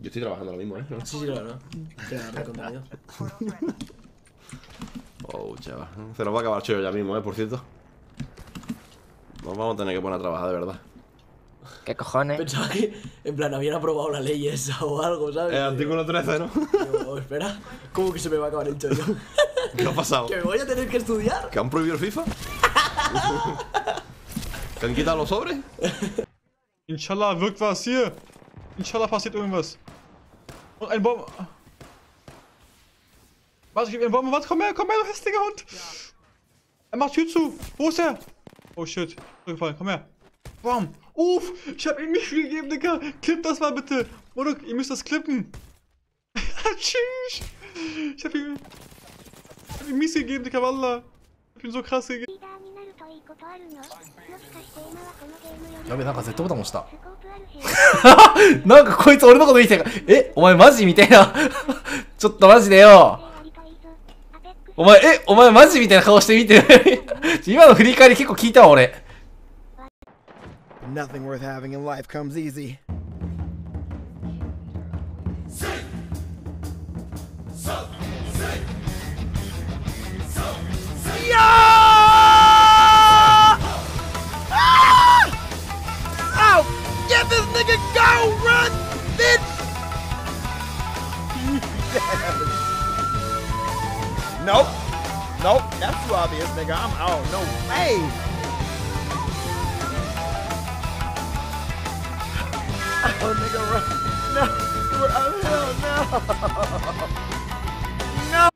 Yo estoy trabajando lo mismo, ¿eh? ¿No? Sí, claro. Claro, oh, chaval. Se nos va a acabar el chollo ya mismo, ¿eh? Por cierto. Nos vamos a tener que poner a trabajar, de verdad. ¿Qué cojones? Pensaba que, en plan, habían aprobado la ley esa o algo, ¿sabes? El artículo 13, ¿no? Digo, espera, ¿cómo que se me va a acabar el chollo? ¿Qué ha pasado? ¿Que me voy a tener que estudiar? ¿Que han prohibido el FIFA? ¿Que han quitado los sobres? Inshallah wirkt was hier. Inshallah passiert irgendwas. Und ein Bomber. Was? Ich geb ihm einen Bomber. Was? Komm her, du hässlicher Hund. Ja. Er macht Tür zu. Wo ist er? Oh shit. Zurückgefallen. Komm her. Bam. Uff. Ich hab ihm nicht viel gegeben, Digga. Clip das mal bitte. Monok, ihr müsst das clippen. Tschüss. Ich hab ihm mies gegeben, Digga. Wallah. Ich hab ihm so krass gegeben. やべ、なんか Z ボタン押した。なんかこいつ俺のこと言ってたから。え、お前マジみたいな。ちょっとマジでよ。お前マジみたいな顔して見てる。今の振り返り結構効いたわ俺。Nothing worth having in life comes easy. This nigga go run, bitch! Yes. Nope, that's too obvious, nigga. I'm out. No way. Oh, nigga, run! No, we're uphill. No.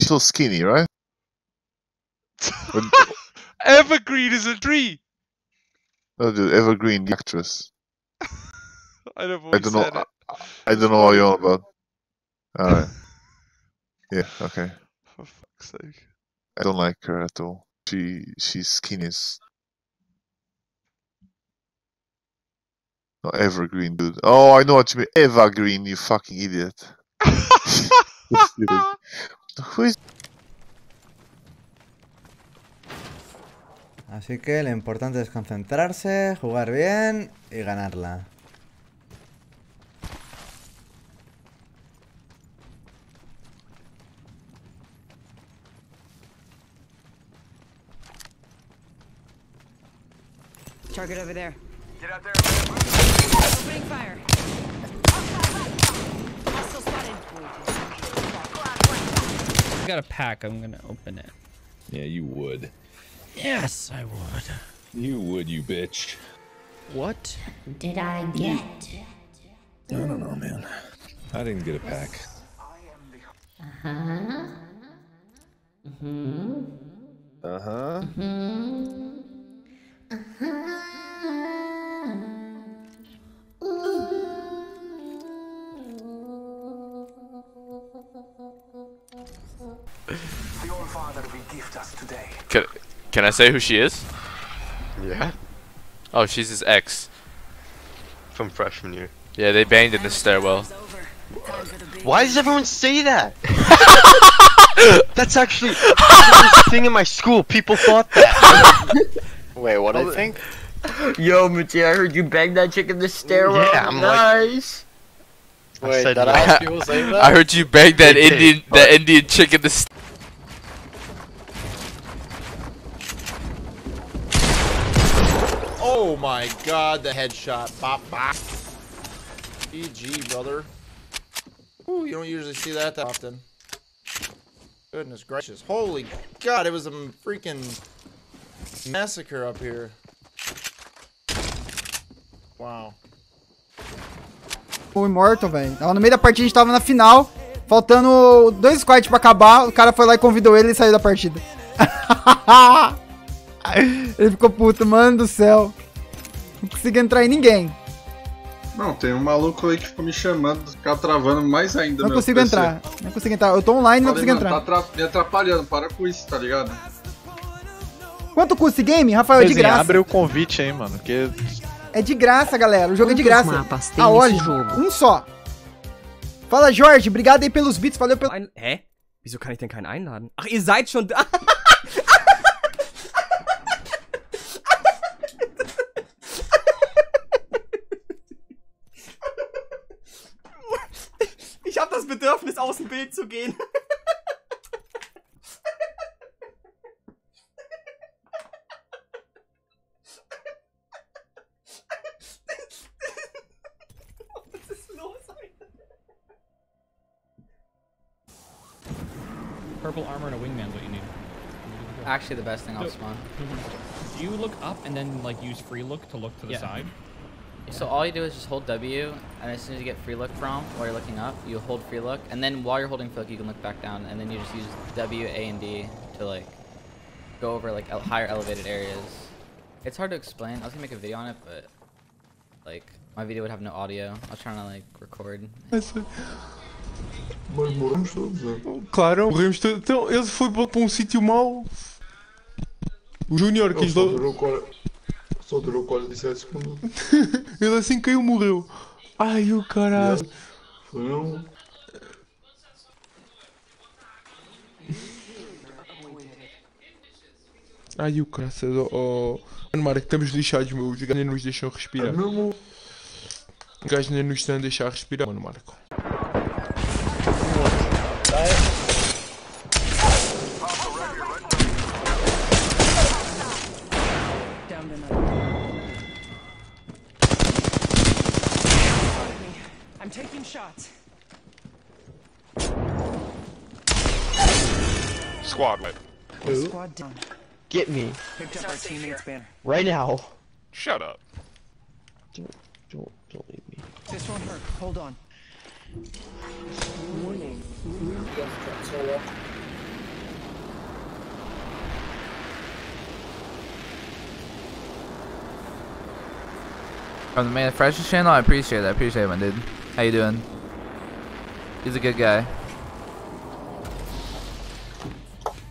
He's so skinny, right? Evergreen is a tree. Oh, dude, Evergreen, the actress. I don't know. I don't know what you're on about. Alright. Yeah, okay. For fuck's sake. I don't like her at all. She's skinny. Not Evergreen, dude. Oh, I know what you mean. Evergreen, you fucking idiot. Who is... Así que lo importante es concentrarse, jugar bien y ganarla. Target over there. Get out there. Opening fire. Hostile spotted. I got a pack. I'm gonna open it. Yeah, you would. Yes, I would. You would, you bitch. What did I get? I don't know, man. I didn't get a pack. Your father will gift us today. Can I say who she is? Yeah. Oh, she's his ex. From freshman year. Yeah, they banged in the stairwell. Why does everyone say that? That's actually a thing in my school. People thought that. Wait, what do I think? Yo, Mitzi, I heard you banged that chick in the stairwell. Yeah, I'm nice. Like... Wait, did I ask people say that? I heard you banged that Indian chick in the stairwell. Oh my god, the headshot. Bop, bop. GG, brother. Ooh, you don't usually see that often. Goodness gracious. Holy god, it was a freaking massacre up here. Wow. Fui morto, velho. No meio da partida a gente tava na final. Faltando 2 squads pra acabar. O cara foi lá e convidou ele e saiu da partida. Ele ficou puto, mano do céu. Não conseguia entrar em ninguém. Não, tem um maluco aí que ficou me chamando, ficar travando mais ainda. Não consigo PC. Entrar, não consigo entrar. Eu tô online e não consigo entrar. Tá me atrapalhando, para com isso, tá ligado? Quanto custa esse game, Rafael? Pois é de graça. Abre o convite aí, mano, porque... É de graça, galera. O jogo quantos é de graça. Mapas tem nesse jogo? Um só. Fala, Jorge. Obrigado aí pelos bits. Valeu pelo... Hä? Wieso kann ich denn keinen einladen? Ach, ihr seid schon... Ich habe das Bedürfnis, aus dem Bild zu gehen. Purple armor and a wingman's what you need. Actually the best thing off spawn. Do you look up and then like use free look to look to the side? Yeah. So all you do is just hold W, and as soon as you get free look prompt while you're looking up, you hold free look, and then while you're holding free look you can look back down, and then you just use W, A, and D to like go over like higher elevated areas. It's hard to explain. I was gonna make a video on it, but like my video would have no audio. I was trying to like record. Mas morremos todos, né? Claro, morremos todos. Então, ele foi para um sítio mau. O Júnior quis logo. Só durou quase 17 segundos. Ele assim caiu, morreu. Ai, o caralho. Foi não. Ai, o graças. Mano, Marco, estamos lixados, meu. Os gajos nem nos deixam respirar. Os gajos nem nos estão a deixar respirar, mano, Marco. I'm taking shots. Squad right. Squad down. Get me. Picked up our teammate's banner. Right now. Shut up. Don't leave me. This won't hurt. Hold on. Warning. From the Man Fresh channel, I appreciate it, my dude. How you doing? He's a good guy.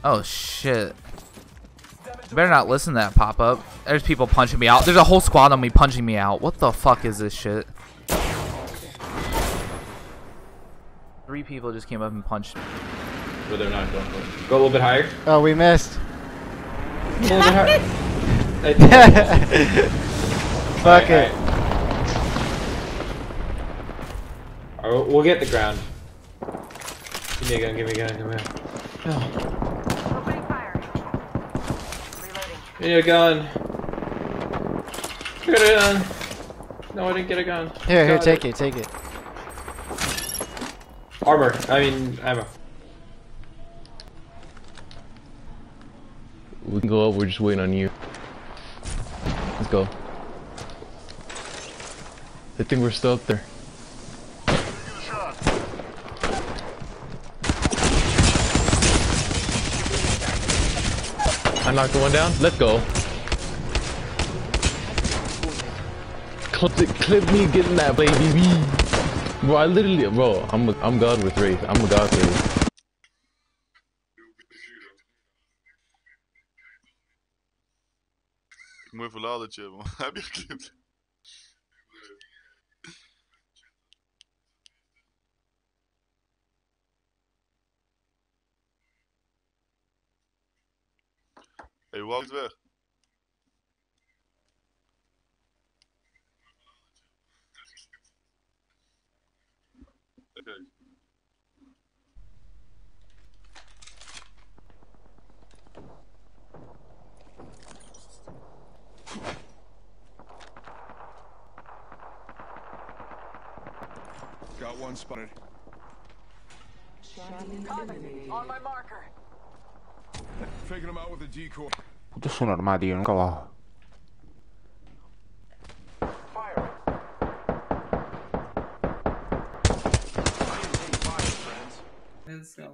Oh shit. Better not listen to that pop up. There's people punching me out. There's a whole squad on me punching me out. What the fuck is this shit? 3 people just came up and punched me. But they're not going for. Go a little bit higher. Oh, we missed. A little bit higher. Fuck it. Alright, we'll get the ground. Give me a gun, Oh. Opening fire. Reloading. I need a gun. Get a gun. No, I didn't get a gun. Here, take it. Ammo. We can go up, we're just waiting on you. Let's go. I think we're still up there. I knocked the one down. Let's go. Clip me getting that baby. Bro, I'm god with Wraith. Ik moet even ladertje, man. Heb je geklipt? Hey, hoe houdt het weg? Got one spotted. On my marker. Taking him out with a decoy. Puto sono armadillo, nunca bajo.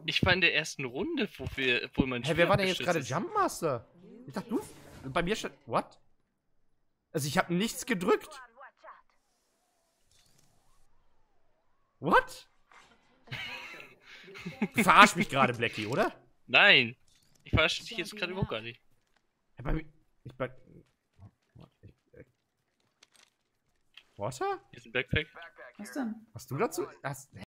Ich war in der ersten Runde, wo man... Hey, wer war denn jetzt gerade Jumpmaster? Ich dachte, du? Bei mir stand... What? Also ich habe nichts gedrückt. What? Du verarsch mich gerade, Blackie, oder? Nein. Ich verarsche dich jetzt gerade überhaupt gar nicht. Water? Hier ist ein Backpack. Was denn? Hast du dazu?